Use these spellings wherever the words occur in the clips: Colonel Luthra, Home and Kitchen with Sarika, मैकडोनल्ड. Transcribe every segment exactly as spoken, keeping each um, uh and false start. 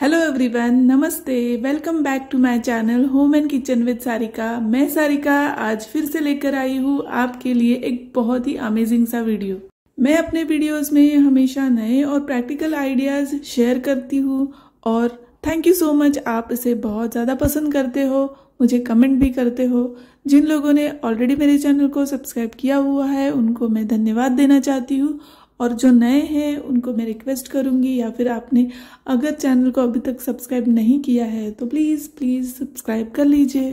Hello everyone, नमस्ते। Welcome back to my channel home and kitchen with Sarika. मैं सारिका आज फिर से लेकर आई हूँ आपके लिए एक बहुत ही अमेजिंग सा वीडियो। मैं अपने वीडियोस में हमेशा नए और प्रैक्टिकल आइडियाज शेयर करती हूँ और थैंक यू सो मच, आप इसे बहुत ज़्यादा पसंद करते हो, मुझे कमेंट भी करते हो। जिन लोगों ने ऑलरेडी मेरे चैनल को सब्सक्राइब किया हुआ है उनको मैं धन्यवाद देना चाहती हूँ, और जो नए हैं उनको मैं रिक्वेस्ट करूंगी, या फिर आपने अगर चैनल को अभी तक सब्सक्राइब नहीं किया है तो प्लीज़ प्लीज़ सब्सक्राइब कर लीजिए।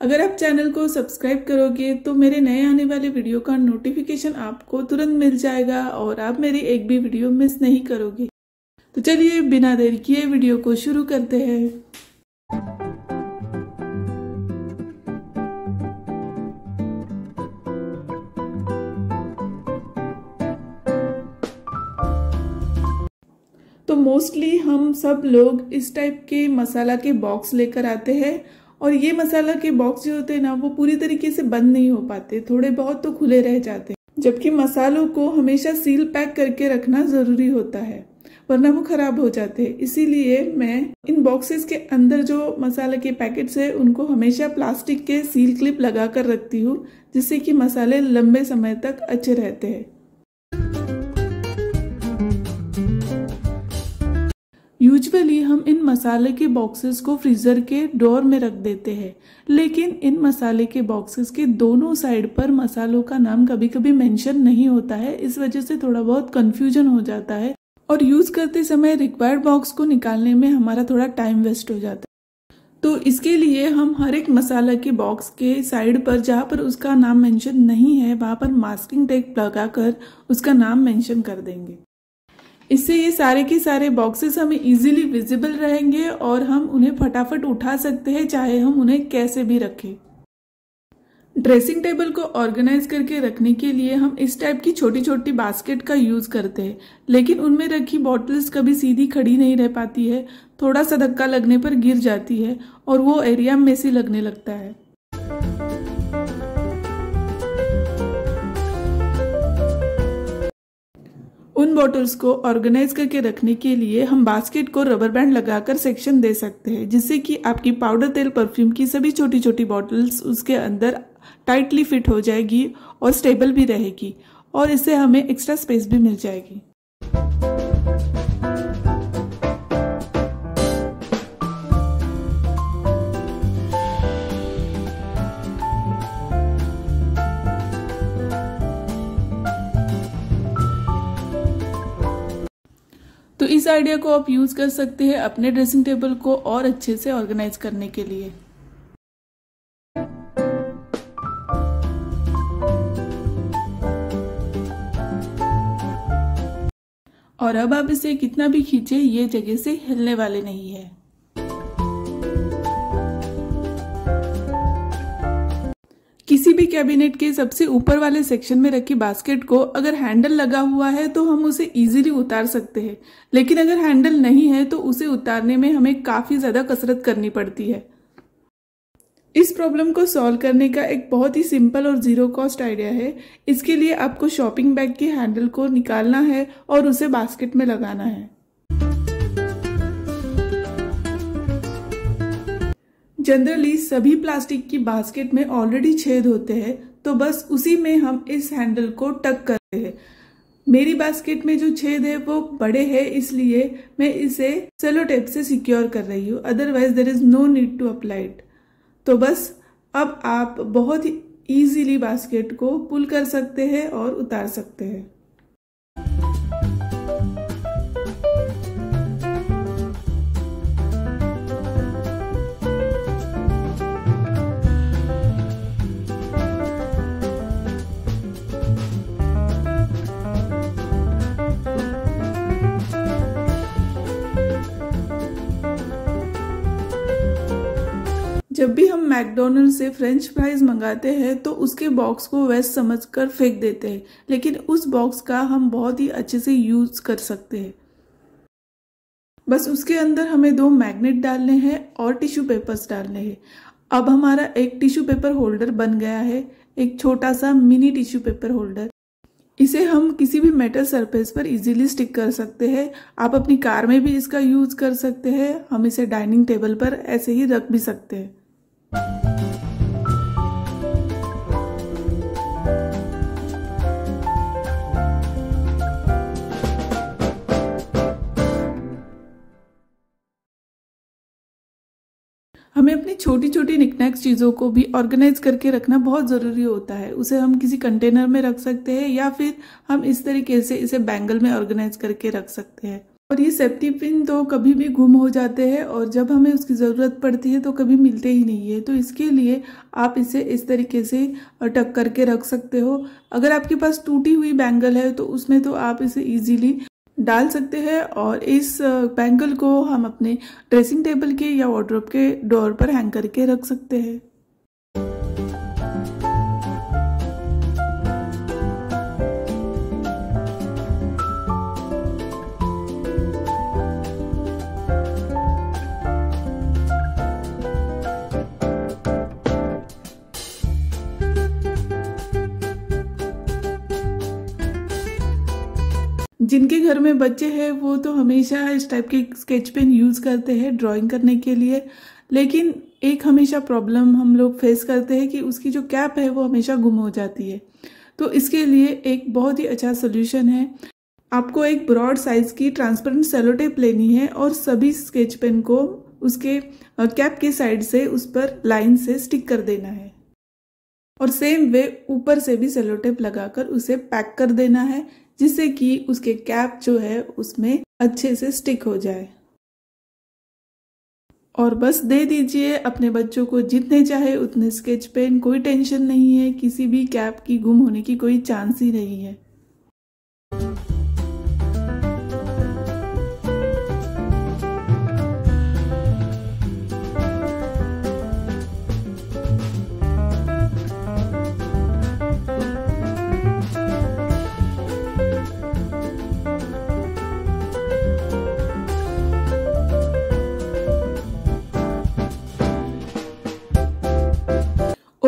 अगर आप चैनल को सब्सक्राइब करोगे तो मेरे नए आने वाले वीडियो का नोटिफिकेशन आपको तुरंत मिल जाएगा और आप मेरी एक भी वीडियो मिस नहीं करोगे। तो चलिए बिना देर किए वीडियो को शुरू करते हैं। तो मोस्टली हम सब लोग इस टाइप के मसाला के बॉक्स लेकर आते हैं, और ये मसाला के बॉक्स जो होते हैं ना वो पूरी तरीके से बंद नहीं हो पाते, थोड़े बहुत तो खुले रह जाते हैं, जबकि मसालों को हमेशा सील पैक करके रखना ज़रूरी होता है वरना वो ख़राब हो जाते हैं। इसीलिए मैं इन बॉक्सेस के अंदर जो मसाले के पैकेट्स है उनको हमेशा प्लास्टिक के सील क्लिप लगा कर रखती हूँ, जिससे कि मसाले लंबे समय तक अच्छे रहते हैं। यूजुअली हम इन मसाले के बॉक्सेस को फ्रीज़र के ड्रॉर में रख देते हैं, लेकिन इन मसाले के बॉक्सेस के दोनों साइड पर मसालों का नाम कभी कभी मेंशन नहीं होता है, इस वजह से थोड़ा बहुत कंफ्यूजन हो जाता है और यूज़ करते समय रिक्वायर्ड बॉक्स को निकालने में हमारा थोड़ा टाइम वेस्ट हो जाता है। तो इसके लिए हम हर एक मसाला के बॉक्स के साइड पर जहाँ पर उसका नाम मेंशन नहीं है वहाँ पर मास्किंग टेप लगाकर उसका नाम मेंशन कर देंगे। इससे ये सारे के सारे बॉक्सेस हमें इजीली विजिबल रहेंगे और हम उन्हें फटाफट उठा सकते हैं, चाहे हम उन्हें कैसे भी रखें। ड्रेसिंग टेबल को ऑर्गेनाइज करके रखने के लिए हम इस टाइप की छोटी छोटी बास्केट का यूज़ करते हैं, लेकिन उनमें रखी बॉटल्स कभी सीधी खड़ी नहीं रह पाती है, थोड़ा सा धक्का लगने पर गिर जाती है और वो एरिया मेसी लगने लगता है। उन बॉटल्स को ऑर्गेनाइज करके रखने के लिए हम बास्केट को रबर बैंड लगाकर सेक्शन दे सकते हैं, जिससे कि आपकी पाउडर तेल परफ्यूम की सभी छोटी छोटी बॉटल्स उसके अंदर टाइटली फिट हो जाएगी और स्टेबल भी रहेगी, और इससे हमें एक्स्ट्रा स्पेस भी मिल जाएगी। तो इस आइडिया को आप यूज़ कर सकते हैं अपने ड्रेसिंग टेबल को और अच्छे से ऑर्गेनाइज करने के लिए। और अब आप इसे कितना भी खींचे ये जगह से हिलने वाले नहीं है। किसी भी कैबिनेट के सबसे ऊपर वाले सेक्शन में रखी बास्केट को अगर हैंडल लगा हुआ है तो हम उसे इजीली उतार सकते हैं, लेकिन अगर हैंडल नहीं है तो उसे उतारने में हमें काफ़ी ज़्यादा कसरत करनी पड़ती है। इस प्रॉब्लम को सॉल्व करने का एक बहुत ही सिंपल और ज़ीरो कॉस्ट आइडिया है। इसके लिए आपको शॉपिंग बैग के हैंडल को निकालना है और उसे बास्केट में लगाना है। जनरली सभी प्लास्टिक की बास्केट में ऑलरेडी छेद होते हैं, तो बस उसी में हम इस हैंडल को टक करते हैं। मेरी बास्केट में जो छेद है वो बड़े हैं, इसलिए मैं इसे सेलो टेप से सिक्योर कर रही हूँ, otherwise there is no need to apply it. तो बस अब आप बहुत ही ईजीली बास्केट को पुल कर सकते हैं और उतार सकते हैं। जब भी हम मैकडोनल्ड से फ्रेंच फ्राइज मंगाते हैं तो उसके बॉक्स को वेस्ट समझकर फेंक देते हैं, लेकिन उस बॉक्स का हम बहुत ही अच्छे से यूज़ कर सकते हैं। बस उसके अंदर हमें दो मैग्नेट डालने हैं और टिश्यू पेपर्स डालने हैं। अब हमारा एक टिश्यू पेपर होल्डर बन गया है, एक छोटा सा मिनी टिश्यू पेपर होल्डर। इसे हम किसी भी मेटल सरफेस पर इजीली स्टिक कर सकते हैं। आप अपनी कार में भी इसका यूज कर सकते हैं। हम इसे डाइनिंग टेबल पर ऐसे ही रख भी सकते हैं। हमें अपनी छोटी छोटी निकनैक्स चीज़ों को भी ऑर्गेनाइज करके रखना बहुत ज़रूरी होता है। उसे हम किसी कंटेनर में रख सकते हैं या फिर हम इस तरीके से इसे बैंगल में ऑर्गेनाइज करके रख सकते हैं। और ये सेफ्टी पिन तो कभी भी गुम हो जाते हैं और जब हमें उसकी ज़रूरत पड़ती है तो कभी मिलते ही नहीं है, तो इसके लिए आप इसे इस तरीके से टक करके रख सकते हो। अगर आपके पास टूटी हुई बैंगल है तो उसमें तो आप इसे ईजिली डाल सकते हैं और इस बैंगल को हम अपने ड्रेसिंग टेबल के या वार्डरोब के डोर पर हैंग करके रख सकते हैं। जिनके घर में बच्चे हैं वो तो हमेशा इस टाइप के स्केच पेन यूज़ करते हैं ड्राइंग करने के लिए, लेकिन एक हमेशा प्रॉब्लम हम लोग फेस करते हैं कि उसकी जो कैप है वो हमेशा गुम हो जाती है। तो इसके लिए एक बहुत ही अच्छा सोल्यूशन है। आपको एक ब्रॉड साइज़ की ट्रांसपेरेंट सेलो टेप लेनी है और सभी स्केच पेन को उसके कैप के साइड से उस पर लाइन से स्टिक कर देना है और सेम वे ऊपर से भी सेलो टेप लगाकर उसे पैक कर देना है, जिससे कि उसके कैप जो है उसमें अच्छे से स्टिक हो जाए। और बस दे दीजिए अपने बच्चों को जितने चाहे उतने स्केच पेन। कोई टेंशन नहीं है, किसी भी कैप की गुम होने की कोई चांस ही नहीं है।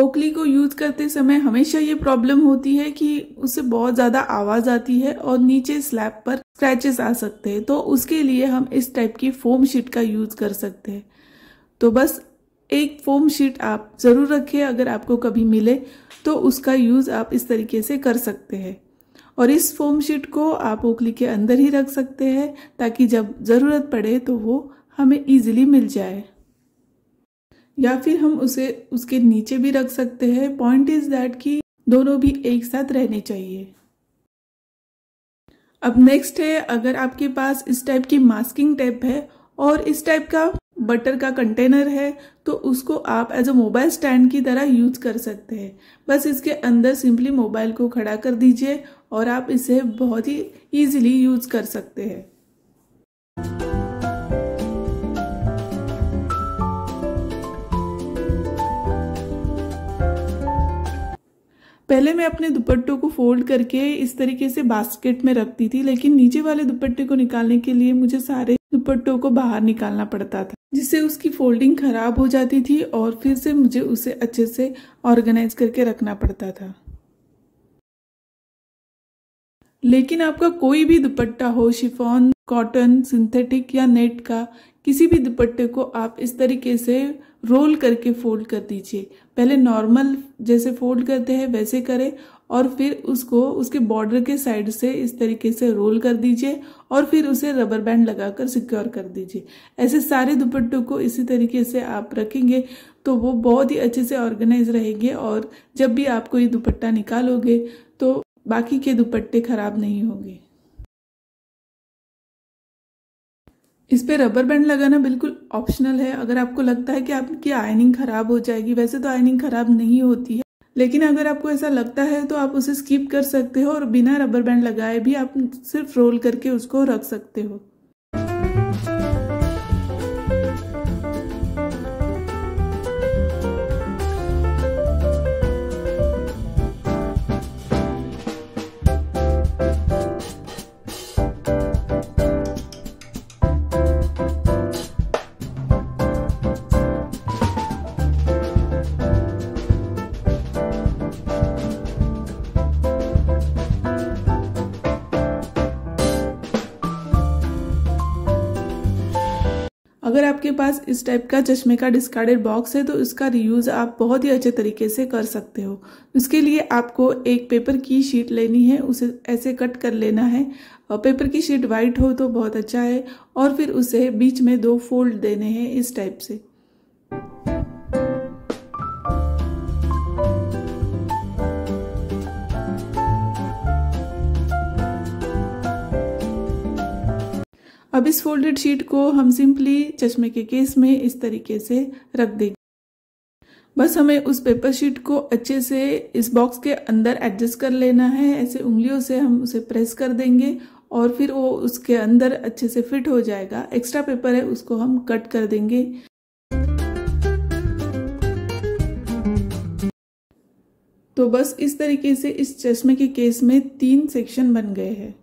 ओखली को यूज़ करते समय हमेशा ये प्रॉब्लम होती है कि उससे बहुत ज़्यादा आवाज़ आती है और नीचे स्लैब पर स्क्रैचेस आ सकते हैं, तो उसके लिए हम इस टाइप की फोम शीट का यूज़ कर सकते हैं। तो बस एक फोम शीट आप ज़रूर रखें, अगर आपको कभी मिले तो उसका यूज़ आप इस तरीके से कर सकते हैं। और इस फोम शीट को आप ओखली के अंदर ही रख सकते हैं ताकि जब ज़रूरत पड़े तो वो हमें ईजिली मिल जाए, या फिर हम उसे उसके नीचे भी रख सकते हैं। पॉइंट इज दैट कि दोनों भी एक साथ रहने चाहिए। अब नेक्स्ट है, अगर आपके पास इस टाइप की मास्किंग टेप है और इस टाइप का बटर का कंटेनर है तो उसको आप एज अ मोबाइल स्टैंड की तरह यूज कर सकते हैं। बस इसके अंदर सिंपली मोबाइल को खड़ा कर दीजिए और आप इसे बहुत ही ईजिली यूज कर सकते हैं। पहले मैं अपने दुपट्टों को फोल्ड करके इस तरीके से बास्केट में रखती थी, लेकिन नीचे वाले दुपट्टे को निकालने के लिए मुझे सारे दुपट्टों को बाहर निकालना पड़ता था, जिससे उसकी फोल्डिंग खराब हो जाती थी और फिर से मुझे उसे अच्छे से ऑर्गेनाइज करके रखना पड़ता था। लेकिन आपका कोई भी दुपट्टा हो, शिफॉन, कॉटन, सिंथेटिक या नेट का, किसी भी दुपट्टे को आप इस तरीके से रोल करके फोल्ड कर दीजिए। पहले नॉर्मल जैसे फोल्ड करते हैं वैसे करें और फिर उसको उसके बॉर्डर के साइड से इस तरीके से रोल कर दीजिए और फिर उसे रबर बैंड लगाकर सिक्योर कर दीजिए। ऐसे सारे दुपट्टों को इसी तरीके से आप रखेंगे तो वो बहुत ही अच्छे से ऑर्गेनाइज रहेंगे और जब भी आप कोई दुपट्टा निकालोगे तो बाकी के दुपट्टे खराब नहीं होंगे। इस पे रबर बैंड लगाना बिल्कुल ऑप्शनल है। अगर आपको लगता है कि आपकी आयनिंग खराब हो जाएगी, वैसे तो आयनिंग खराब नहीं होती है, लेकिन अगर आपको ऐसा लगता है तो आप उसे स्किप कर सकते हो और बिना रबर बैंड लगाए भी आप सिर्फ रोल करके उसको रख सकते हो। अगर आपके पास इस टाइप का चश्मे का डिस्कार्डेड बॉक्स है तो इसका रीयूज़ आप बहुत ही अच्छे तरीके से कर सकते हो। उसके लिए आपको एक पेपर की शीट लेनी है, उसे ऐसे कट कर लेना है। पेपर की शीट वाइट हो तो बहुत अच्छा है, और फिर उसे बीच में दो फोल्ड देने हैं इस टाइप से। अब इस फोल्डेड शीट को हम सिंपली चश्मे के केस में इस तरीके से रख देंगे। बस हमें उस पेपर शीट को अच्छे से इस बॉक्स के अंदर एडजस्ट कर लेना है। ऐसे उंगलियों से हम उसे प्रेस कर देंगे और फिर वो उसके अंदर अच्छे से फिट हो जाएगा। एक्स्ट्रा पेपर है उसको हम कट कर देंगे। तो बस इस तरीके से इस चश्मे के केस में तीन सेक्शन बन गए हैं।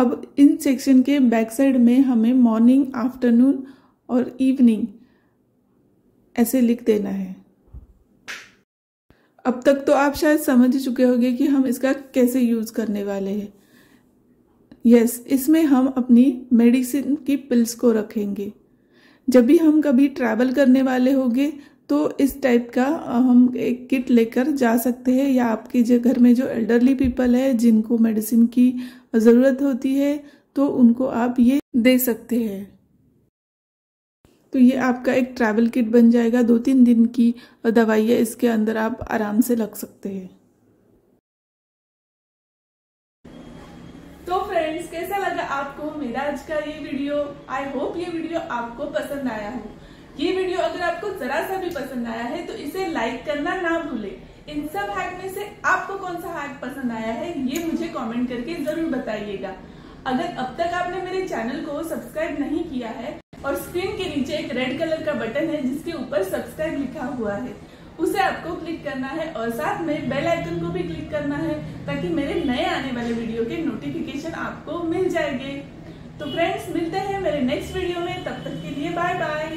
अब इन सेक्शन के बैक साइड में हमें मॉर्निंग, आफ्टरनून और इवनिंग ऐसे लिख देना है। अब तक तो आप शायद समझ ही चुके होंगे कि हम इसका कैसे यूज़ करने वाले हैं। यस, इसमें हम अपनी मेडिसिन की पिल्स को रखेंगे। जब भी हम कभी ट्रैवल करने वाले होंगे तो इस टाइप का हम एक किट लेकर जा सकते हैं, या आपके जो घर में जो एल्डरली पीपल है जिनको मेडिसिन की ज़रूरत होती है तो उनको आप ये दे सकते हैं। तो ये आपका एक ट्रैवल किट बन जाएगा। दो तीन दिन की दवाइयाँ इसके अंदर आप आराम से रख सकते हैं। तो फ्रेंड्स, कैसा लगा आपको मेरा आज का ये वीडियो? आई होप ये वीडियो आपको पसंद आया हो। ये वीडियो अगर आपको जरा सा भी पसंद आया है तो इसे लाइक करना ना भूले। इन सब हैक में से आपको कौन सा हैक पसंद आया है ये मुझे कमेंट करके जरूर बताइएगा। अगर अब तक आपने मेरे चैनल को सब्सक्राइब नहीं किया है, और स्क्रीन के नीचे एक रेड कलर का बटन है जिसके ऊपर सब्सक्राइब लिखा हुआ है, उसे आपको क्लिक करना है और साथ में बेल आइकन को भी क्लिक करना है ताकि मेरे नए आने वाले वीडियो के नोटिफिकेशन आपको मिल जाएंगे। तो फ्रेंड्स, मिलते हैं मेरे नेक्स्ट वीडियो में। तब तक के लिए बाय बाय।